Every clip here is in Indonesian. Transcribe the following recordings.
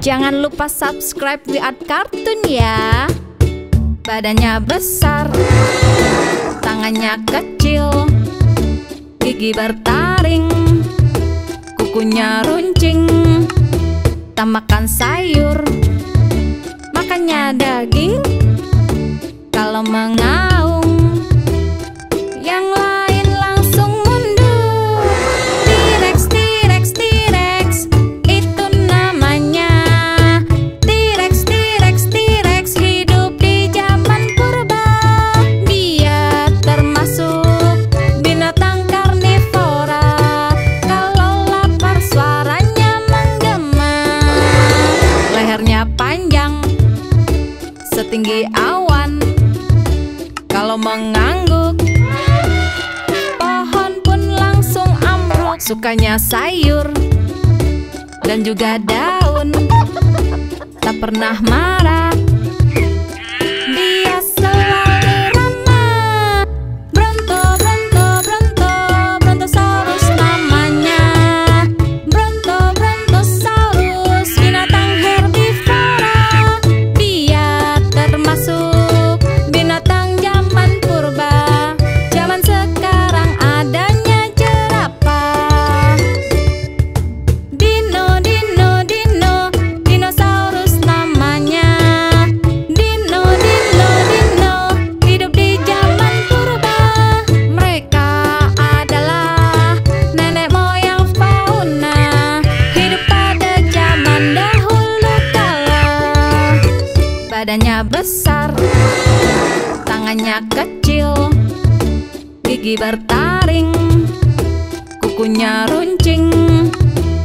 Jangan lupa subscribe We Art Cartoon ya. Badannya besar, tangannya kecil, gigi bertaring, kukunya runcing, makan sayur, makannya daging. Kalau mengaung, yang lain langsung mundur. T-Rex, T-Rex, T-Rex, itu namanya. T-Rex, T-Rex, T-Rex, hidup di zaman purba. Dia termasuk binatang karnivora. Kalau lapar suaranya menggema. Lehernya panjang, setinggi awan. Kalau mengangguk, pohon pun langsung ambruk. Sukanya sayur dan juga daun, tak pernah marah. Dia selalu ramah. Bronto, Bronto, Bronto, Brontosaurus namanya. Bronto, Brontosaurus, binatang herbivora. Dia termasuk badannya besar, tangannya kecil, gigi bertaring, kukunya runcing, tak makan sayur, makannya daging. Kalau mengaung, yang lain langsung mundur. T-Rex,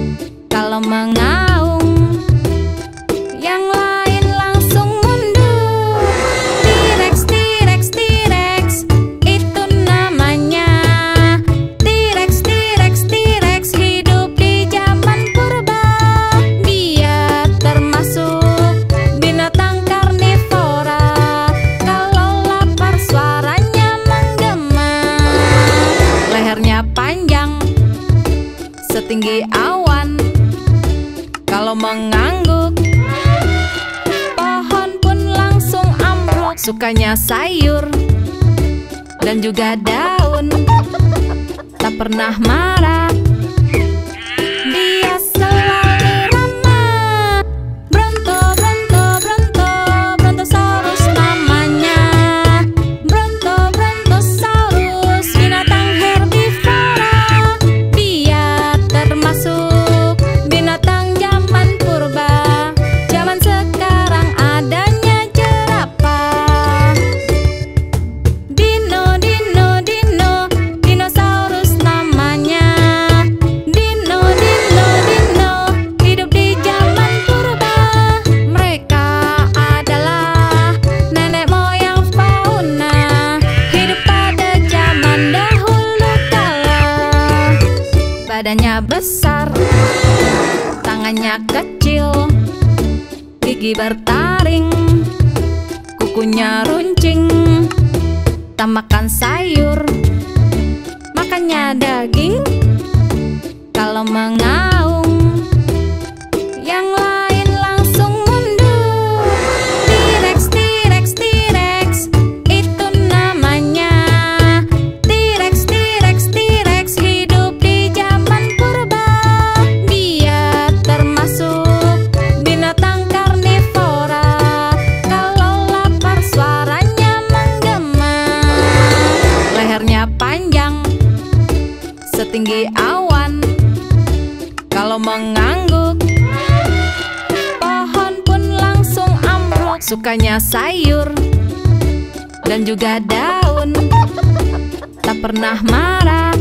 T-Rex, T-Rex, itu namanya. T-Rex, T-Rex, T-Rex, hidup di zaman purba. Dia termasuk binatang karnivora. Kalau lapar suaranya menggema. Lehernya panjang, setinggi awan. Kalau mengangguk, pohon pun langsung ambruk. Sukanya sayur dan juga daun, tak pernah marah. Dia selalu ramah. Bronto, Bronto, Bronto, Brontosaurus namanya. Bronto, Brontosaurus, binatang herbivora. Dia termasuk binatang zaman purba. Zaman sekarang adanya jerapah. Dino, Dino, Dino, Dinosaurus namanya. Dino, Dino, Dino, hidup di zaman purba. Mereka adalah nenek moyang fauna. Hidup pada zaman dahulu kala. Badannya besar, tangannya kecil, gigi bertaring, kukunya runcing, tak makan sayur, makannya daging. Kalau mengaung, yang lain langsung mundur. T-Rex, T-Rex, T-Rex, itu namanya. T-Rex, T-Rex, T-Rex, hidup di zaman purba. Dia termasuk binatang karnivora. Kalau lapar suaranya menggema. Lehernya panjang, setinggi awan. Kalau mengangguk, pohon pun langsung ambruk. Sukanya sayur dan juga daun, tak pernah marah.